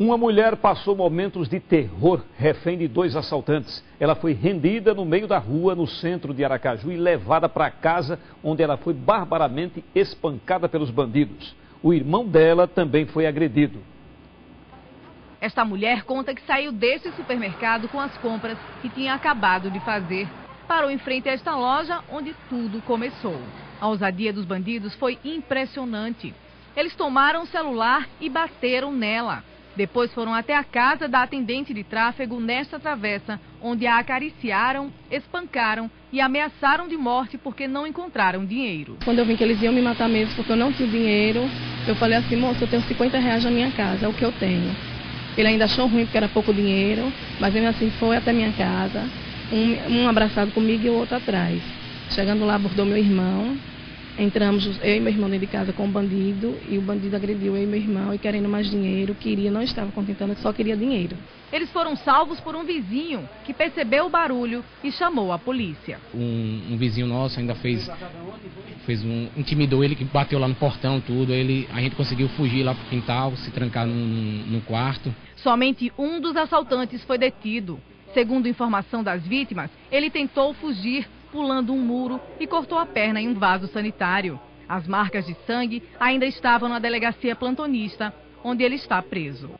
Uma mulher passou momentos de terror, refém de dois assaltantes. Ela foi rendida no meio da rua, no centro de Aracaju, e levada para casa, onde ela foi barbaramente espancada pelos bandidos. O irmão dela também foi agredido. Esta mulher conta que saiu deste supermercado com as compras que tinha acabado de fazer. Parou em frente a esta loja, onde tudo começou. A ousadia dos bandidos foi impressionante. Eles tomaram o celular e bateram nela. Depois foram até a casa da atendente de tráfego nesta travessa, onde a acariciaram, espancaram e ameaçaram de morte porque não encontraram dinheiro. Quando eu vi que eles iam me matar mesmo porque eu não tinha dinheiro, eu falei assim: moça, eu tenho 50 reais na minha casa, é o que eu tenho. Ele ainda achou ruim porque era pouco dinheiro, mas mesmo assim foi até minha casa, um abraçado comigo e o outro atrás. Chegando lá, abordou meu irmão. Entramos, eu e meu irmão, dentro de casa com o bandido, e o bandido agrediu eu e meu irmão, e querendo mais dinheiro, não estava contentando, só queria dinheiro. Eles foram salvos por um vizinho, que percebeu o barulho e chamou a polícia. Um vizinho nosso ainda intimidou ele, que bateu lá no portão, tudo, a gente conseguiu fugir lá pro quintal, se trancar no quarto. Somente um dos assaltantes foi detido. Segundo informação das vítimas, ele tentou fugir, pulando um muro e cortou a perna em um vaso sanitário. As marcas de sangue ainda estavam na delegacia plantonista, onde ele está preso.